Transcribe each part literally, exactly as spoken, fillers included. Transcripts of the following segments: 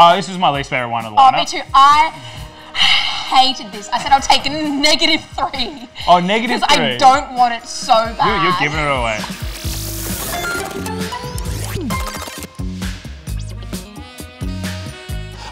Oh, this is my least favorite wine of the lineup. Oh, me too. I hated this. I said I'll take a negative three. Oh, negative three. Because I don't want it so bad. You're, you're giving it away.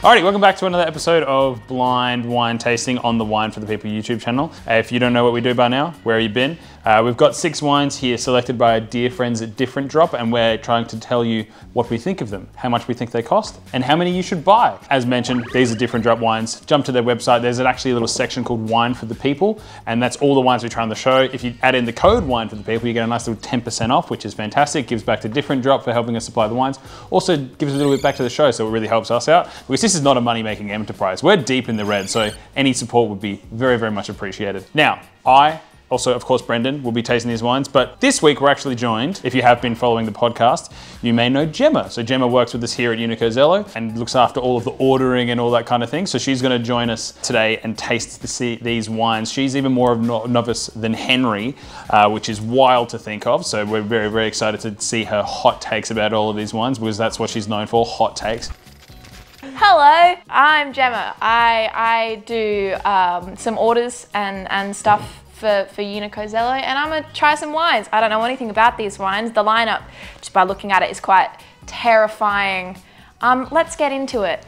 Alrighty, welcome back to another episode of Blind Wine Tasting on the Wine for the People YouTube channel. If you don't know what we do by now, where have you been? Uh, we've got six wines here selected by our dear friends at Different Drop, and we're trying to tell you what we think of them, how much we think they cost, and how many you should buy. As mentioned, these are Different Drop wines. Jump to their website. There's actually a little section called Wine for the People, and that's all the wines we try on the show. If you add in the code Wine for the People, you get a nice little ten percent off, which is fantastic. Gives back to Different Drop for helping us supply the wines. Also gives a little bit back to the show, so it really helps us out. Because this is not a money-making enterprise. We're deep in the red, so any support would be very, very much appreciated. Now, I... Also, of course, Brendan will be tasting these wines, but this week we're actually joined, if you have been following the podcast, you may know Gemma. So Gemma works with us here at Unico Zelo and looks after all of the ordering and all that kind of thing. So she's gonna join us today and taste the, these wines. She's even more of a novice than Henry, uh, which is wild to think of. So we're very, very excited to see her hot takes about all of these wines, because that's what she's known for, hot takes. Hello, I'm Gemma. I, I do um, some orders and, and stuff for, for Unico Zelo, and I'm gonna try some wines. I don't know anything about these wines. The lineup, just by looking at it, is quite terrifying. Um, let's get into it.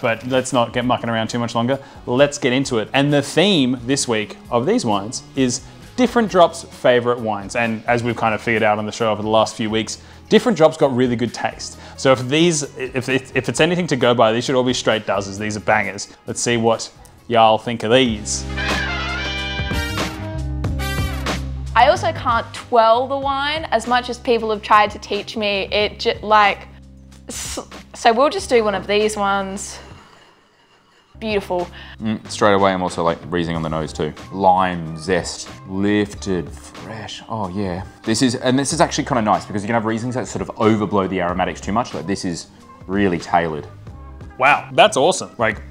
But let's not get mucking around too much longer. Let's get into it. And the theme this week of these wines is Different Drop's favorite wines. And as we've kind of figured out on the show over the last few weeks, Different Drop's got really good taste. So if these, if, if, if it's anything to go by, these should all be straight dozzers. These are bangers. Let's see what y'all think of these. I also can't twirl the wine as much as people have tried to teach me. It just like, so we'll just do one of these ones. Beautiful. Mm, straight away, I'm also like breezing on the nose too. Lime, zest, lifted, fresh. Oh yeah. This is, and this is actually kind of nice because you can have reasons that sort of overblow the aromatics too much. Like this is really tailored. Wow, that's awesome. Like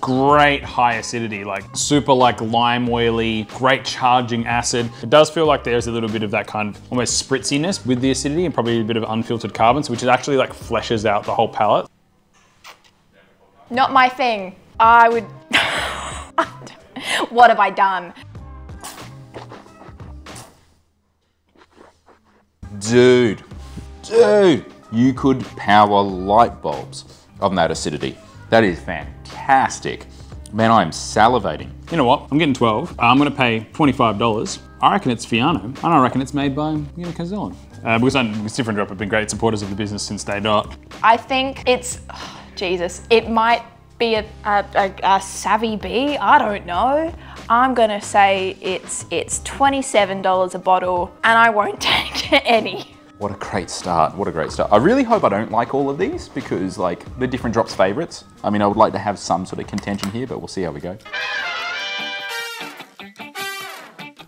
great high acidity, like super like lime oily, great charging acid. It does feel like there's a little bit of that kind of almost spritziness with the acidity and probably a bit of unfiltered carbons, which is actually like fleshes out the whole palate. Not my thing. I would, what have I done? Dude, dude, you could power light bulbs on that acidity. That is fantastic. Man, I am salivating. You know what? I'm getting twelve. I'm gonna pay twenty-five dollars. I reckon it's Fiano, and I reckon it's made by Unico Zelo. Uh, because I'm, it's Different Drop have been great supporters of the business since day dot. I think it's, oh, Jesus, it might be a, a, a, a savvy bee, I don't know. I'm gonna say it's, it's twenty-seven dollars a bottle, and I won't take any. What a great start, what a great start. I really hope I don't like all of these because like they're Different Drop's favorites. I mean, I would like to have some sort of contention here, but we'll see how we go.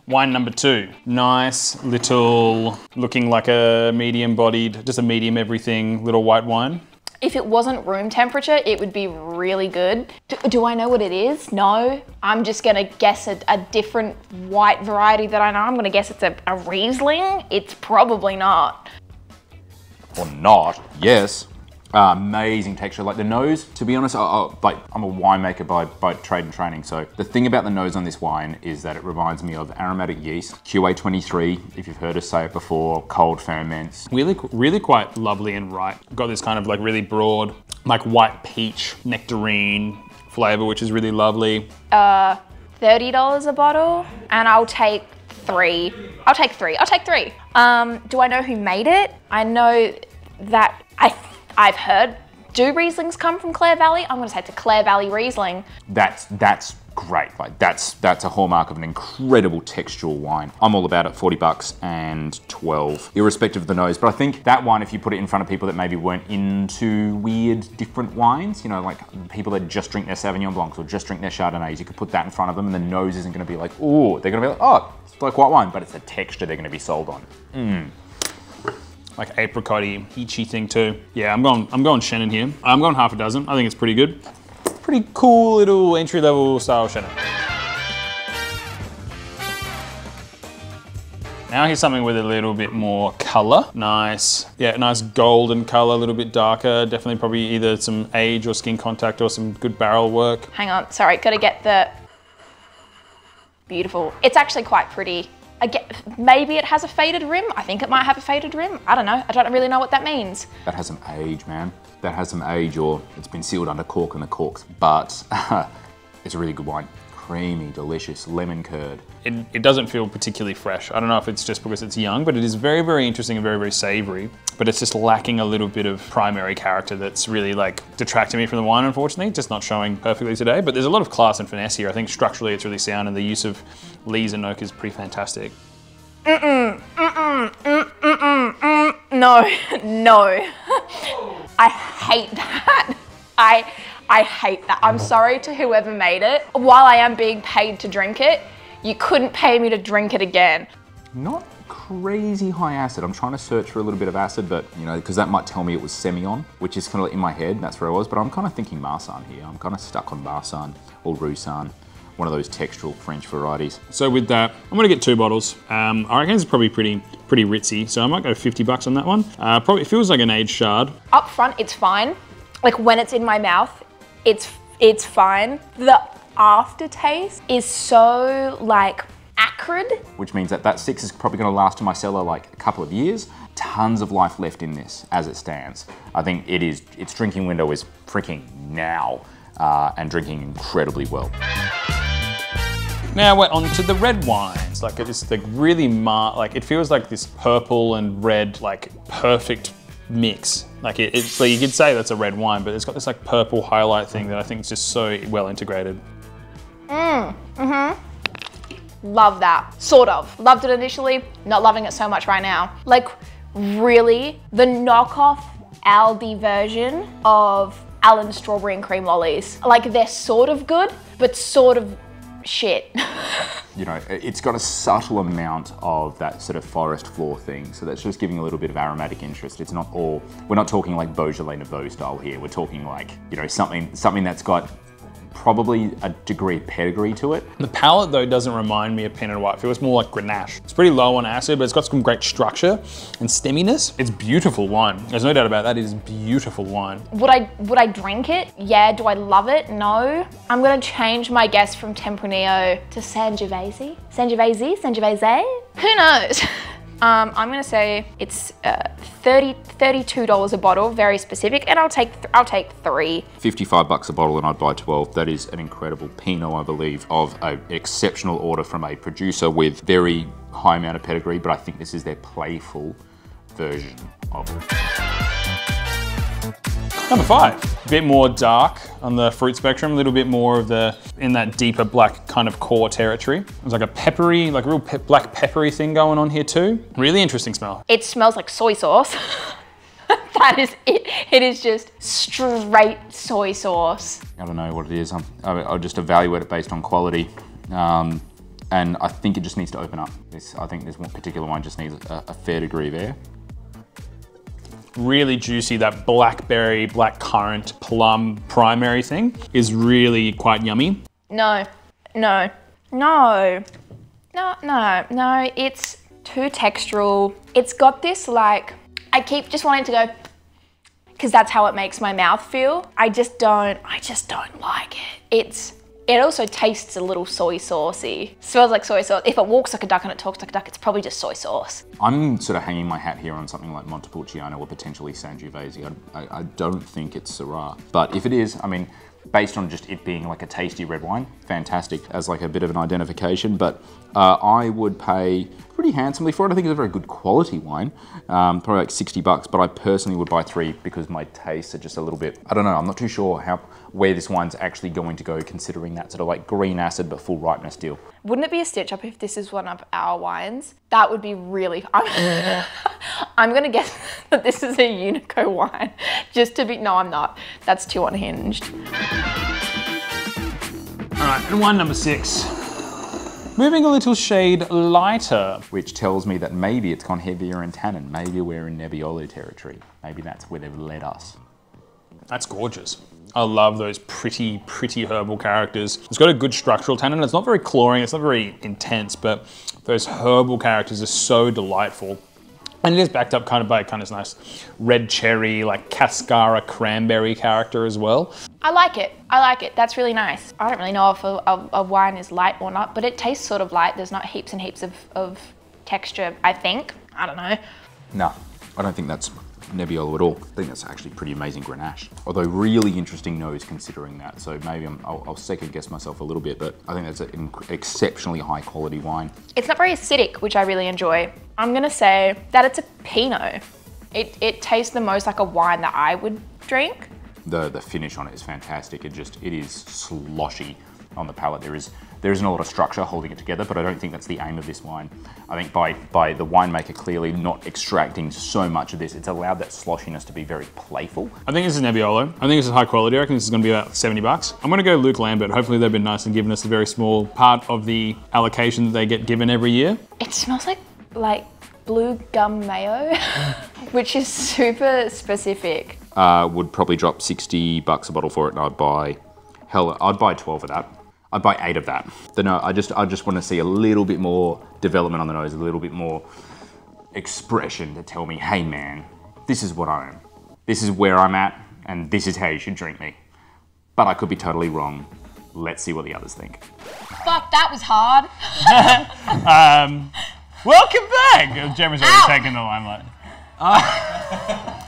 Wine number two, nice little, looking like a medium bodied, just a medium everything little white wine. If it wasn't room temperature, it would be really good. Do, do I know what it is? No, I'm just gonna guess a, a different white variety that I know. I'm gonna guess it's a, a Riesling. It's probably not. Or not, yes. Uh, amazing texture, like the nose, to be honest, I, I, like, I'm a winemaker by, by trade and training, so the thing about the nose on this wine is that it reminds me of aromatic yeast, Q A twenty-three, if you've heard us say it before, cold ferments. Really, really quite lovely and ripe. Got this kind of like really broad, like white peach nectarine flavor, which is really lovely. Uh, thirty dollars a bottle, and I'll take three. I'll take three, I'll take three. Um, do I know who made it? I know that, I think I've heard, do Rieslings come from Clare Valley? I'm gonna say it's a Clare Valley Riesling. That's, that's great, like that's, that's a hallmark of an incredible textual wine. I'm all about it, forty bucks and twelve, irrespective of the nose. But I think that wine, if you put it in front of people that maybe weren't into weird, different wines, you know, like people that just drink their Sauvignon Blancs or just drink their Chardonnays, you could put that in front of them and the nose isn't gonna be like, oh, they're gonna be like, oh, it's like white wine, but it's the texture they're gonna be sold on. Mm. Like apricot-y, peachy thing too. Yeah, I'm going, I'm going Chenin here. I'm going half a dozen. I think it's pretty good. Pretty cool little entry-level style Chenin. Now here's something with a little bit more color. Nice, yeah, nice golden color, a little bit darker. Definitely probably either some age or skin contact or some good barrel work. Hang on, sorry, gotta get the... Beautiful. It's actually quite pretty. I get, maybe it has a faded rim. I think it might have a faded rim. I don't know. I don't really know what that means. That has some age, man. That has some age, or it's been sealed under cork and the corks, but it's a really good wine. Creamy, delicious, lemon curd. It, it doesn't feel particularly fresh. I don't know if it's just because it's young, but it is very, very interesting and very, very savory, but it's just lacking a little bit of primary character that's really like detracting me from the wine, unfortunately. Just not showing perfectly today, but there's a lot of class and finesse here. I think structurally it's really sound, and the use of lees and oak is pretty fantastic. Mm-mm, mm-mm, mm-mm, mm-mm, mm-mm. No, no. I hate that. I, I hate that. I'm sorry to whoever made it. While I am being paid to drink it, you couldn't pay me to drink it again. Not crazy high acid. I'm trying to search for a little bit of acid, but you know, because that might tell me it was Semillon, which is kind of in my head, that's where I was, but I'm kind of thinking Marsanne here. I'm kind of stuck on Marsanne or Roussanne, one of those textural French varieties. So with that, I'm gonna get two bottles. Um, I reckon it's probably pretty pretty ritzy, so I might go fifty bucks on that one. Uh, probably, it feels like an aged shard. Up front, it's fine. Like when it's in my mouth, it's it's fine. The aftertaste is so like acrid. Which means that that six is probably gonna last in my cellar like a couple of years. Tons of life left in this as it stands. I think it is, its drinking window is freaking now, uh, and drinking incredibly well. Now we're on to the red wines. Like it's like really mar like it feels like this purple and red, like perfect mix. Like it, it's like you could say that's a red wine, but it's got this like purple highlight thing that I think is just so well integrated. Mm, mm-hmm. Love that, sort of. Loved it initially, not loving it so much right now. Like really, the knockoff Aldi version of Allen's Strawberry and Cream Lollies. Like they're sort of good, but sort of shit. You know, it's got a subtle amount of that sort of forest floor thing, so that's just giving a little bit of aromatic interest. It's not all, we're not talking like Beaujolais Nouveau style here. We're talking like, you know, something something that's got probably a degree of pedigree to it. The palate though doesn't remind me of Pinot Noir. It feels more like Grenache. It's pretty low on acid, but it's got some great structure and stemminess. It's beautiful wine. There's no doubt about that. It is beautiful wine. Would I would I drink it? Yeah. Do I love it? No. I'm gonna change my guess from Tempranillo to Sangiovese. Sangiovese? Sangiovese? Who knows? Um, I'm gonna say it's uh, thirty, thirty-two dollars a bottle, very specific, and I'll take th I'll take three. fifty-five bucks a bottle, and I'd buy twelve. That is an incredible Pinot, I believe, of an exceptional order from a producer with very high amount of pedigree, but I think this is their playful version of it. Number five, a bit more dark on the fruit spectrum, a little bit more of the, in that deeper black kind of core territory. There's like a peppery, like a real pe black peppery thing going on here too. Really interesting smell. It smells like soy sauce. That is it. It is just straight soy sauce. I don't know what it is. I'm, I'll just evaluate it based on quality. Um, and I think it just needs to open up. This, I think this one particular wine just needs a, a fair degree of air. Really juicy, that blackberry, blackcurrant, plum primary thing is really quite yummy. No, no, no, no, no, no, it's too textural. It's got this like, I keep just wanting to go, because that's how it makes my mouth feel. I just don't, I just don't like it. It's, it also tastes a little soy saucy. Smells like soy sauce. If it walks like a duck and it talks like a duck, it's probably just soy sauce. I'm sort of hanging my hat here on something like Montepulciano or potentially Sangiovese. I, I, I don't think it's Syrah. But if it is, I mean, based on just it being like a tasty red wine, fantastic as like a bit of an identification, but uh, I would pay pretty handsomely for it. I think it's a very good quality wine, um, probably like sixty bucks, but I personally would buy three because my tastes are just a little bit, I don't know, I'm not too sure how where this wine's actually going to go considering that sort of like green acid but full ripeness deal. Wouldn't it be a stitch up if this is one of our wines? That would be really, I'm, I'm gonna guess that this is a Unico wine, just to be, no I'm not, that's too unhinged. All right, and wine number six. Moving a little shade lighter. Which tells me that maybe it's gone heavier in tannin. Maybe we're in Nebbiolo territory. Maybe that's where they've led us. That's gorgeous. I love those pretty, pretty herbal characters. It's got a good structural tannin. It's not very cloying, it's not very intense, but those herbal characters are so delightful. And it is backed up kind of by kind of nice red cherry, like cascara cranberry character as well. I like it. I like it. That's really nice. I don't really know if a, a, a wine is light or not, but it tastes sort of light. There's not heaps and heaps of, of texture, I think. I don't know. No, I don't think that's Nebbiolo at all. I think that's actually pretty amazing Grenache. Although really interesting nose considering that. So maybe I'm, I'll, I'll second guess myself a little bit, but I think that's an exceptionally high quality wine. It's not very acidic, which I really enjoy. I'm gonna say that it's a Pinot. It, it tastes the most like a wine that I would drink. The, the finish on it is fantastic. It just, it is sloshy on the palate. There is, there isn't a lot of structure holding it together, but I don't think that's the aim of this wine. I think by, by the winemaker clearly not extracting so much of this, it's allowed that sloshiness to be very playful. I think this is Nebbiolo. I think this is high quality. I reckon this is gonna be about seventy bucks. I'm gonna go Luke Lambert. Hopefully they've been nice and given us a very small part of the allocation that they get given every year. It smells like, like blue gum mayo, which is super specific. Uh, would probably drop sixty bucks a bottle for it and I'd buy, hell, I'd buy twelve of that. I'd buy eight of that. But no, I just I just want to see a little bit more development on the nose, a little bit more expression to tell me, hey man, this is what I am. This is where I'm at, and this is how you should drink me. But I could be totally wrong. Let's see what the others think. Fuck, that was hard. um, welcome back. Gemma's already Ow. taken the limelight. Uh,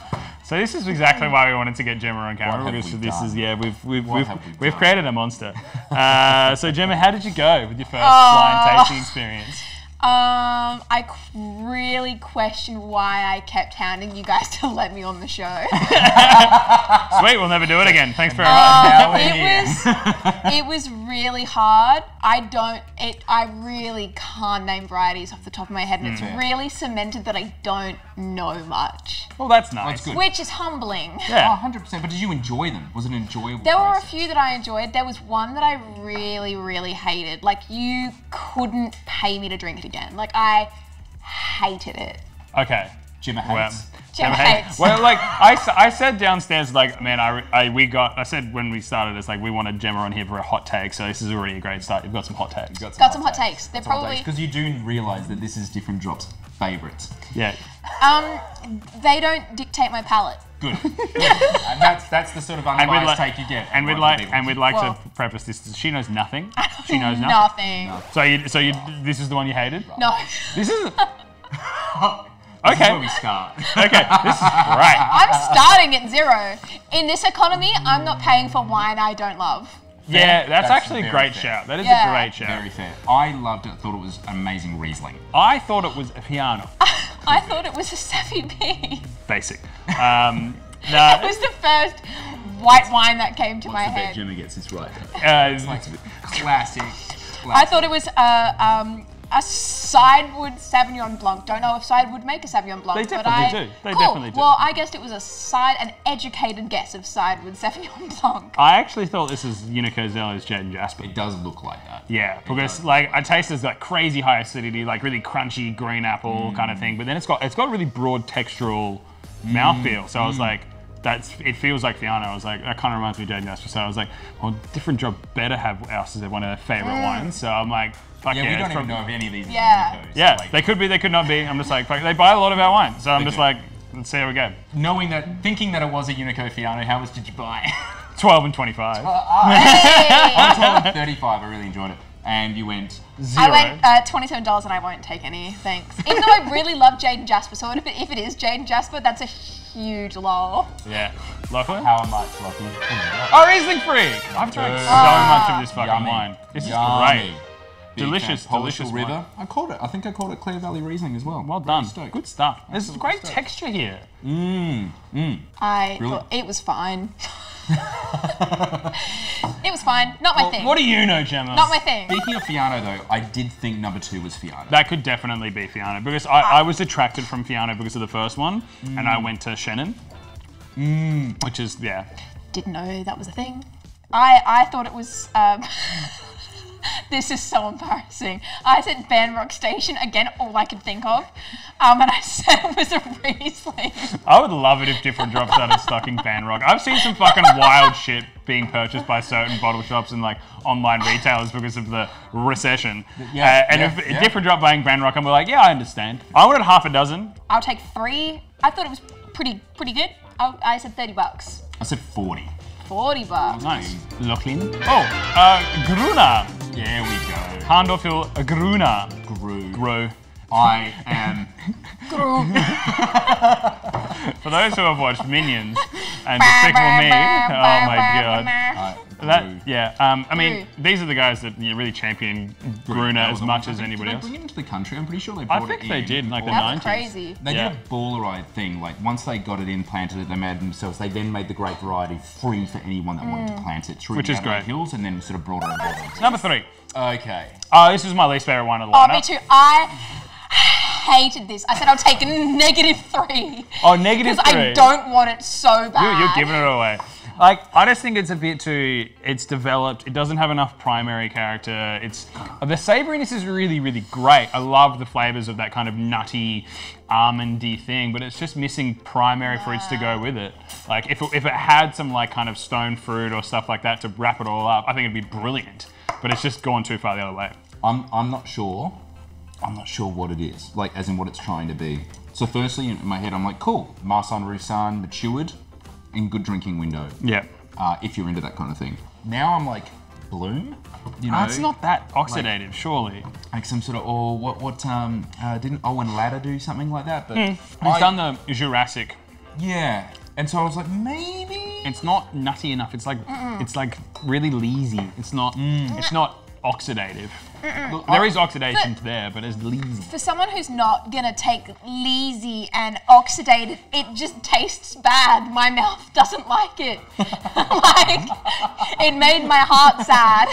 So this is exactly why we wanted to get Gemma on camera. What have we this done? is yeah, we've we've what we've, we we've created a monster. Uh, so Gemma, how did you go with your first blind uh, tasting experience? Um, I really questioned why I kept hounding you guys to let me on the show. Sweet, we'll never do it again. Thanks very um, much. It was it was really hard. I don't it I really can't name varieties off the top of my head, and mm, it's yeah. really cemented that I don't know much. Well, that's nice. That's good. Which is humbling. Yeah, oh, one hundred percent. But did you enjoy them? Was it an enjoyable? There process? were a few that I enjoyed. There was one that I really, really hated. Like, you couldn't pay me to drink it again. Again. Like, I hated it. Okay. Gemma hates. Well, Gemma hates. hates. Well, like, I, I said downstairs, like, man, I, I we got, I said when we started, it's like, we wanted Gemma on here for a hot take, so this is already a great start. You've got some hot takes. You've got some, got hot, some takes. hot takes. They're some probably... Because you do realise that this is Different Drop's favourite. Yeah. Um, they don't dictate my palate. Good. Good. And that's that's the sort of unbiased like, take you get. And we'd like and we'd like well, to preface this. She knows nothing. She knows nothing. nothing. So you so you this is the one you hated? No. This isn't. Okay. This is where we start. Okay, this is great. I'm starting at zero. In this economy, I'm not paying for wine I don't love. Fair. Yeah, that's, that's actually a great fair. shout. That is yeah. a great shout. Very fair. I loved it. Thought it was amazing Riesling. I thought it was a Piano. I thought it was a Sauvignon Blanc. Basic. Um, nah. It was the first white wine that came to What's my the head. Gemma gets this right. Uh, it's like classic, classic. I thought it was a, um, a Sidewood Sauvignon Blanc. Don't know if Sidewood make a Sauvignon Blanc. They definitely but I, do. They cool. definitely do. Well, I guessed it was a side, an educated guess of Sidewood Sauvignon Blanc. I actually thought this is Unico Zelo's Jet and Jasper. It does look like that. Yeah, it because does. like I taste this like crazy high acidity, like really crunchy green apple mm. kind of thing. But then it's got it's got really broad textural mouthfeel. So mm. I was like, that's it feels like Fiano. I was like, that kind of reminds me of J and Jasper. So I was like, well, Different Drop better have ours as one of their favorite mm. wines. So I'm like, fuck yeah. Yeah, we don't even know of any of these. Yeah. Yeah, like, they could be, they could not be. I'm just like, fuck, they buy a lot of our wine. So I'm just do. like, let's see how we go. Knowing that, thinking that it was a Unico Fiano, how much did you buy? twelve and twenty-five. twelve, oh, hey. I'm twelve and thirty-five, I really enjoyed it. And you went zero. I went uh, twenty-seven dollars and I won't take any, thanks. Even though I really love Jade and Jasper, so if it, if it is Jade and Jasper, that's a huge lol. Yeah. Lachlan? How much, Lachlan? Oh, Riesling Freak! I've drank so much of this fucking Yummy. wine. This Yummy. is great. Big delicious, delicious river. Wine. I called it. I think I called it Clare Valley Riesling as well. Well done. Good stuff. There's great stoked. texture here. Mmm. Mmm. I Brilliant. thought it was fine. It was fine. Not my well, thing. What do you know, Gemma? Not my thing. Speaking of Fiano, though, I did think number two was Fiano. That could definitely be Fiano because I, I was detracted from Fiano because of the first one, mm. and I went to Shannon, mm. which is yeah. Didn't know that was a thing. I, I thought it was, um, this is so embarrassing. I said Banrock Station, again, all I could think of. Um, and I said it was a Riesling. I would love it if Different Drop started stocking Banrock. I've seen some fucking wild shit being purchased by certain bottle shops and like online retailers because of the recession. Yeah, uh, and yeah, if yeah. Different Drop buying Banrock, I'm like, yeah, I understand. I wanted half a dozen. I'll take three. I thought it was pretty pretty good. I, I said thirty bucks. I said forty. forty bucks. Nice. Lachlan. Oh, uh, Gruner. There we go. Hahndorf Hill, uh, Gruner. Gru. Gru. I am. Gru. For those who have watched Minions and Despicable Me, oh my god. Uh, that, yeah, um, I mean, Gru. These are the guys that you know, really champion Gruner as much as anybody else. Did they bring it into the country? I'm pretty sure they brought it in. I think they did, like the nineties. That's crazy. They yeah. did a Ballerite thing. Like, once they got it in, planted it, they made it themselves. They then made the grape variety free for anyone that mm. wanted to plant it through Which the is great. hills and then sort of brought it over. Number three. Okay. Oh, this is my least favourite one of the lineup. Oh, me too. I... hated this. I said I'll take negative three. Oh, negative three. Because I don't want it so bad. You, you're giving it away. Like, I just think it's a bit too, it's developed, it doesn't have enough primary character. It's, the savouriness is really, really great. I love the flavours of that kind of nutty, almondy thing, but it's just missing primary yeah. fruits to go with it. Like, if it, if it had some like kind of stone fruit or stuff like that to wrap it all up, I think it'd be brilliant. But it's just gone too far the other way. I'm, I'm not sure. I'm not sure what it is, like as in what it's trying to be. So firstly, in my head, I'm like, cool, Marsan Roussanne matured in good drinking window. Yeah. Uh, if you're into that kind of thing. Now I'm like, Bloom? You know, uh, it's not that oxidative, like, surely. Like some sort of, or what, what um, uh, didn't Owen Latta do something like that? But mm. He's I, done the Jurassic. Yeah. And so I was like, maybe? It's not nutty enough. It's like, mm-mm. it's like really leesy. It's not, mm. it's not oxidative. Mm-mm. There is oxidation but there, but it's leesy. For someone who's not gonna take leesy and oxidated, it just tastes bad. My mouth doesn't like it. Like, it made my heart sad.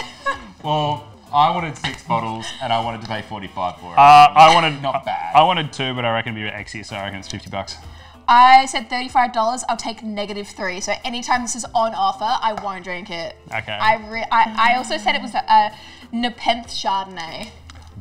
Well, I wanted six bottles and I wanted to pay forty-five for it. Uh, I wanted not bad. I wanted two, but I reckon it'd be an X E, so I reckon it's fifty bucks. I said thirty-five dollars, I'll take negative three. So anytime this is on offer, I won't drink it. Okay. I, re I, I also said it was a, a Nepenthe Chardonnay.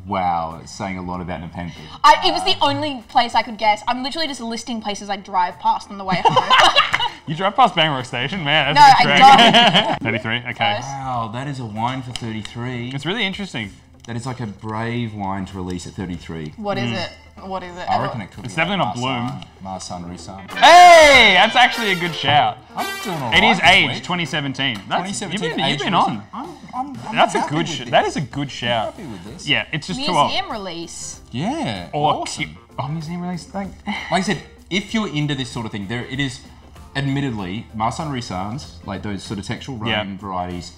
Wow, it's saying a lot about Nepenthe. I, it was the only place I could guess. I'm literally just listing places I drive past on the way home. You drive past Banrock Station? Man, that's no, I don't. thirty-three, okay. Wow, that is a wine for thirty-three. It's really interesting. That is like a brave wine to release at thirty-three. What mm. is it? What is it? I reckon it could it's be. It's definitely like not Bloom. Marsan Roussanne. Hey, that's actually a good shout. I'm doing all right. It is aged twenty seventeen. That's, twenty seventeen. You've been, you've been on. I'm, I'm, I'm that's a good shout. That is a good shout. I'm happy with this. Yeah, it's just museum too old. Museum release. Yeah. Or awesome. Oh, museum release. Like, like I said, if you're into this sort of thing, there it is. Admittedly, Marsan Roussanne's, like those sort of textural Rhine yep. varieties,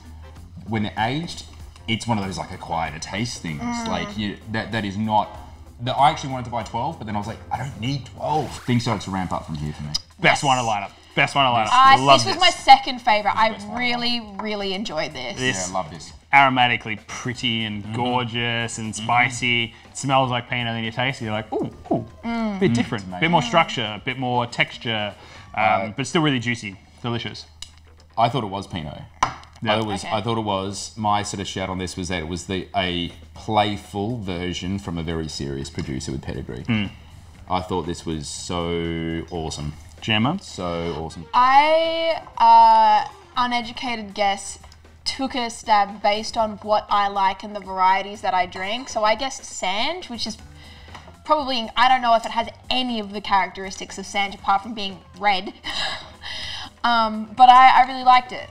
when they're aged, it's one of those like acquired taste things. Mm. Like you, that that is not. The, I actually wanted to buy twelve, but then I was like, I don't need twelve. Things started to ramp up from here for me. Yes. Best one to line up. Best one to line up. Uh, love this was this. my second favorite. I really, really enjoyed this. this. Yeah, I love this. Aromatically pretty and mm-hmm. gorgeous and spicy. Mm-hmm. It smells like peanut, then you taste it, you're like, ooh, ooh, mm. bit different. Mm. Bit more structure, a bit more texture, um, uh, but still really juicy, delicious. I thought it was Pinot. Yeah. I, was, okay. I thought it was, my sort of shout on this was that it was the a playful version from a very serious producer with pedigree. Mm. I thought this was so awesome. Gemma? So awesome. I, uh, uneducated guess, took a stab based on what I like and the varieties that I drink. So I guessed Sange, which is probably, I don't know if it has any of the characteristics of Sange apart from being red. um, but I, I really liked it.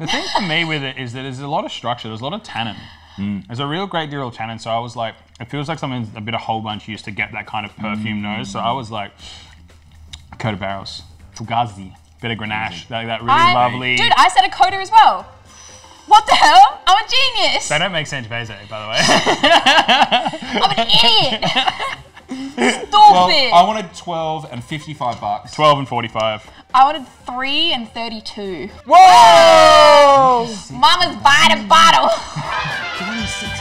The thing for me with it is that there's a lot of structure, there's a lot of tannin. Mm. There's a real great deal of tannin, so I was like, it feels like something a bit of whole bunch used to get that kind of perfume mm. nose, so I was like, Côte de Barrels, Fugazi, bit of Grenache, that, that really I, lovely... Dude, I said a Côte as well. What the hell? I'm a genius! They don't make Sangiovese, by the way. I'm an idiot! Stop well, it! I wanted twelve and fifty-five bucks. twelve and forty-five. I wanted three and thirty-two. Whoa! Mama's buying a bottle. twenty-six.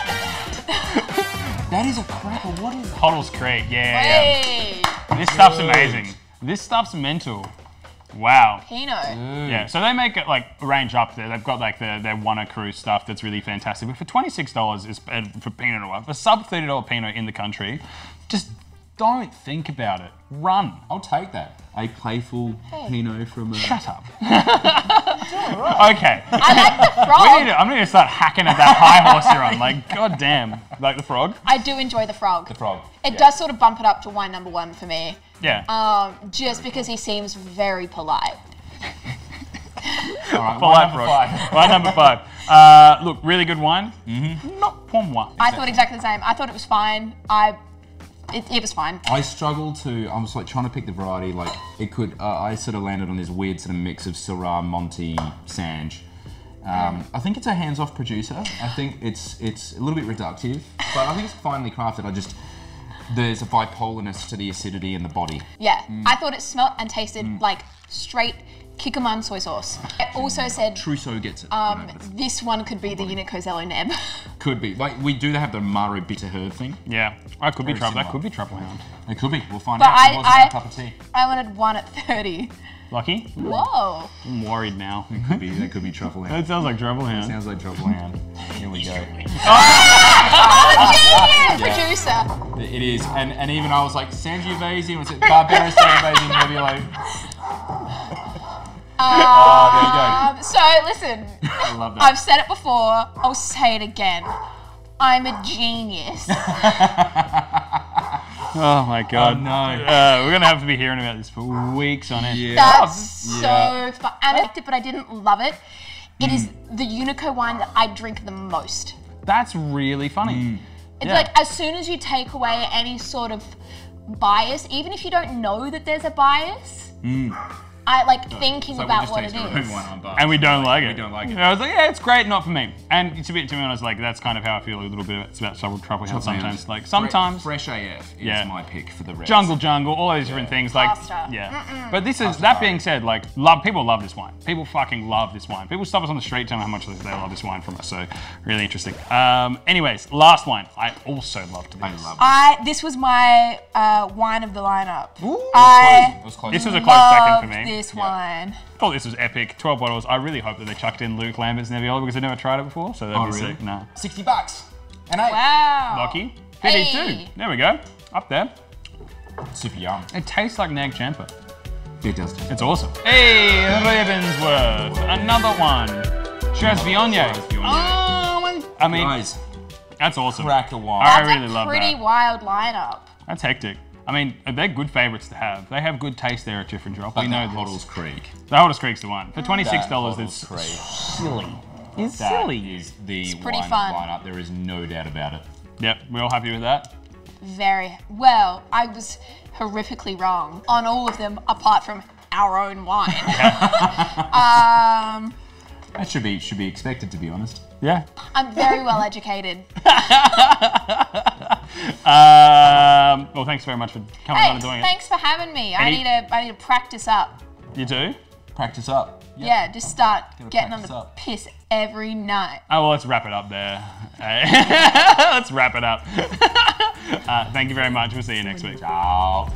That is a cracker. What is it? Hoddles Creek, yeah. Hey. yeah. This stuff's amazing. This stuff's mental. Wow. Pinot. Mm. Yeah, so they make it like range up there. They've got like their, their Wanna Cru stuff that's really fantastic. But for twenty-six dollars is for Pinot Noir, for sub thirty dollar Pinot in the country, just don't think about it. Run. I'll take that. A playful hey. Pinot from a... Shut up. Right. Okay. I like the frog. We need to, I'm going to start hacking at that high horse you're on. Like, goddamn. Like the frog? I do enjoy the frog. The frog. It yeah. does sort of bump it up to wine number one for me. Yeah. Um, just because he seems very polite. All right, polite frog. Five. Wine number five. Uh, look, really good wine. Mm-hmm. Not pour moi. Exactly. I thought exactly the same. I thought it was fine. I... It, it was fine. I struggled to, I was like trying to pick the variety, like it could, uh, I sort of landed on this weird sort of mix of Syrah, Monty, Sange. Um, I think it's a hands-off producer. I think it's it's a little bit reductive, but I think it's finely crafted. I just, there's a bipolarness to the acidity in the body. Yeah, mm. I thought it smelled and tasted mm. like straight Kikkoman soy sauce. It also said... Trousseau gets it. Um, you know, this one could be the Unico Zelo Neb. Could be. Like, we do have the Maru bitter herb thing. Yeah. I could Very be Trouble. That could be Trouble Hound. It could be. We'll find but out. I, it wasn't I, our cup of tea. I wanted one at thirty. Lucky? Whoa. I'm worried now. It could be. That could be Truffle Hound. That sounds like Trouble Hound. It sounds like Trouble Hound. Here we go. Oh, genius! Yeah. Producer. It is. And and even I was like, Sangiovese, and was it Barbera, Sangiovese, Nebbiolo. Um, oh, there you go. So listen, I love that. I've said it before, I'll say it again. I'm a genius. Oh my God. Oh no. Uh, we're gonna have to be hearing about this for weeks on end. Yeah. That's yeah. so fun. I liked it, but I didn't love it. It mm. is the Unico wine that I drink the most. That's really funny. Mm. It's yeah. like as soon as you take away any sort of bias, even if you don't know that there's a bias, mm. I like so, thinking so about what it is. And we don't like, like it. We don't like it. And I was like, yeah, it's great, not for me. And to be, to be honest, like that's kind of how I feel a little bit. It's about Trouble Trouble Hound sometimes. Like sometimes. Fresh, fresh A F is yeah. my pick for the rest. Jungle Jungle, all those yeah. different things. Like Pasta. yeah. Mm-mm. But this is Pasta that being said, like love people love this wine. People fucking love this wine. People stop us on the street telling how much they love this wine from us. So really interesting. Um, anyways, last wine. I also loved this. I love this. I this was my uh, wine of the lineup. Ooh, I it was close. This was a close second for me. This yeah. one. I thought this was epic. twelve bottles. I really hope that they chucked in Luke Lambert's Nebbiolo because I've never tried it before. So that'd oh, be really? sick. Nah. sixty bucks. And eight. Wow. Lucky. fifty-two. Hey. There we go. Up there. Super yum. It tastes like Nag Champa. It does. Taste it's awesome. Hey, Ravensworth. Another one. She has Viognier. Oh, I mean, nice. That's awesome. Crack a wine. I really love that. That's a pretty wild lineup. That's hectic. I mean, they're good favourites to have. They have good taste there at Different Drop. But we know Hoddles Creek. The Hoddles Creek's the one. For twenty-six dollars, it's Creek. silly. It's that silly. Is the it's pretty wine fun. Lineup. There is no doubt about it. Yep, we're all happy with that. Very well. I was horrifically wrong on all of them, apart from our own wine. Yeah. um, that should be should be expected, to be honest. Yeah. I'm very well educated. Um, well, thanks very much for coming hey, on and doing thanks it. Thanks for having me. Any I need to I need to practice up. You do? Practice up. Yep. Yeah, just start getting on the up. piss every night. Oh well, let's wrap it up there. Let's wrap it up. Uh, thank you very much. We'll see you next week. Ciao.